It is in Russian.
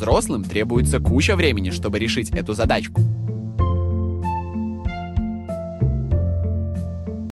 взрослым требуется куча времени, чтобы решить эту задачку.